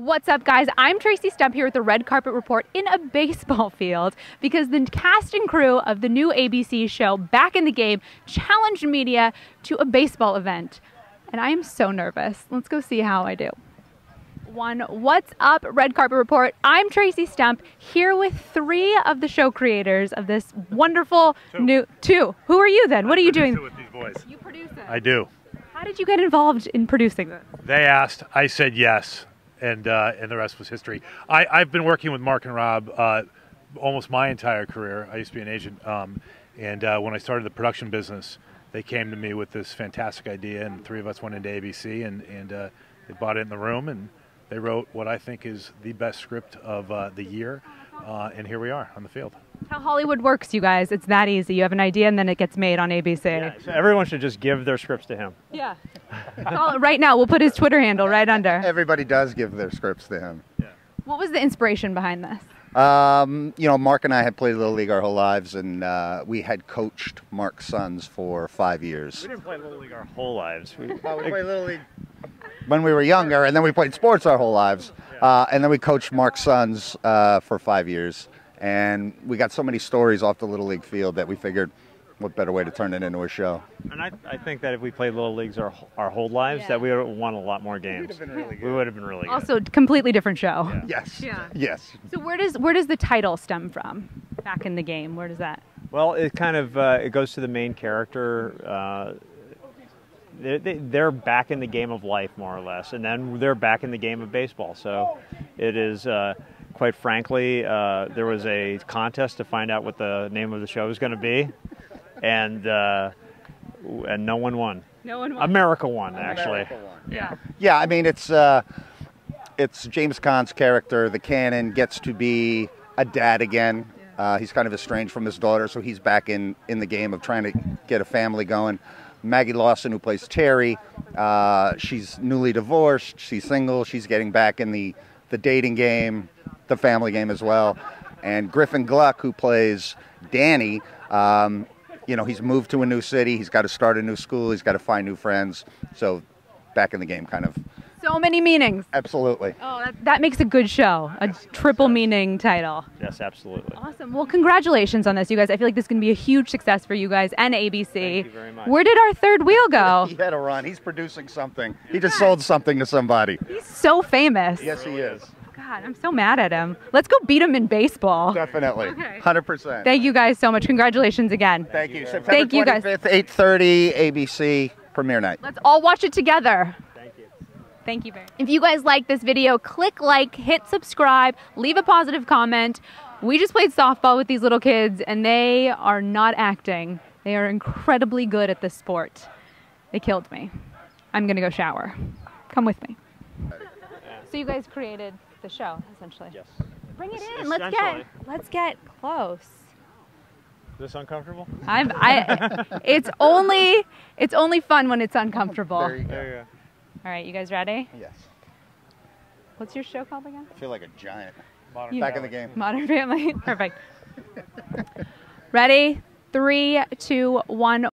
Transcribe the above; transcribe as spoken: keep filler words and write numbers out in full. What's up, guys? I'm Traci Stumpf here with the Red Carpet Report in a baseball field because the cast and crew of the new A B C show Back in the Game challenged media to a baseball event. And I am so nervous. Let's go see how I do. One, what's up, Red Carpet Report? I'm Traci Stumpf here with three of the show creators of this wonderful two. new two. Who are you then? What I are you doing? It with these boys. You produce it. I do. How did you get involved in producing this? They asked. I said yes. And, uh, and the rest was history. I, I've been working with Mark and Rob uh, almost my entire career. I used to be an agent. Um, and uh, when I started the production business, they came to me with this fantastic idea, and three of us went into A B C, and, and uh, they bought it in the room, and they wrote what I think is the best script of uh, the year. Uh, and here we are on the field. How Hollywood works, you guys. It's that easy. You have an idea, and then it gets made on A B C. Yeah, so everyone should just give their scripts to him. Yeah. All, right now, we'll put his Twitter handle right under. Everybody does give their scripts to him. Yeah. What was the inspiration behind this? Um, you know, Mark and I had played Little League our whole lives, and uh, we had coached Mark's sons for five years. We didn't play Little League our whole lives. We, well, we played Little League when we were younger, and then we played sports our whole lives. Uh, and then we coached Mark's sons uh, for five years. And we got so many stories off the Little League field that we figured what better way to turn it into a show. And I, I think that if we played Little Leagues our, our whole lives, yeah. that we would have won a lot more games. We'd have been really good. We would have been really good. Also, completely different show. Yeah. Yes. Yeah. Yes. So where does, where does the title stem from, Back in the Game? Where does that? Well, it kind of uh, it goes to the main character. Uh, They're back in the game of life, more or less, and then they're back in the game of baseball. So it is, uh, quite frankly, uh, there was a contest to find out what the name of the show was going to be, and uh, and no one won. No one won. America won, actually. America won. Yeah. Yeah. I mean, it's uh, it's James Caan's character, the Cannon, gets to be a dad again. Uh, he's kind of estranged from his daughter, so he's back in in the game of trying to get a family going. Maggie Lawson, who plays Terry, uh, she's newly divorced, she's single, she's getting back in the, the dating game, the family game as well. And Griffin Gluck, who plays Danny, um, you know, he's moved to a new city, he's got to start a new school, he's got to find new friends. So Back in the Game kind of. So many meanings. Absolutely. Oh, that, that makes a good show, a yes, triple yes, meaning title. Yes, absolutely. Awesome. Well, congratulations on this, you guys. I feel like this is going to be a huge success for you guys and A B C. Thank you very much. Where did our third wheel go? He had a run. He's producing something. He just yes. sold something to somebody. He's so famous. Yes, he is. God, I'm so mad at him. Let's go beat him in baseball. Definitely. Okay. one hundred percent. Thank you guys so much. Congratulations again. Thank, Thank you. September twenty-fifth, eight thirty, A B C premiere night. Let's all watch it together. Thank you very much. If you guys like this video, click like, hit subscribe, leave a positive comment. We just played softball with these little kids, and they are not acting. They are incredibly good at this sport. They killed me. I'm going to go shower. Come with me. So you guys created the show, essentially. Yes. Bring it in. Let's get, let's get close. Is this uncomfortable? I'm, I, it's, only, it's only fun when it's uncomfortable. There you go. There you go. All right, you guys ready? Yes. What's your show called again? I feel like a giant. Modern Back in the Game. Modern Family. Perfect. Ready? Three, two, one.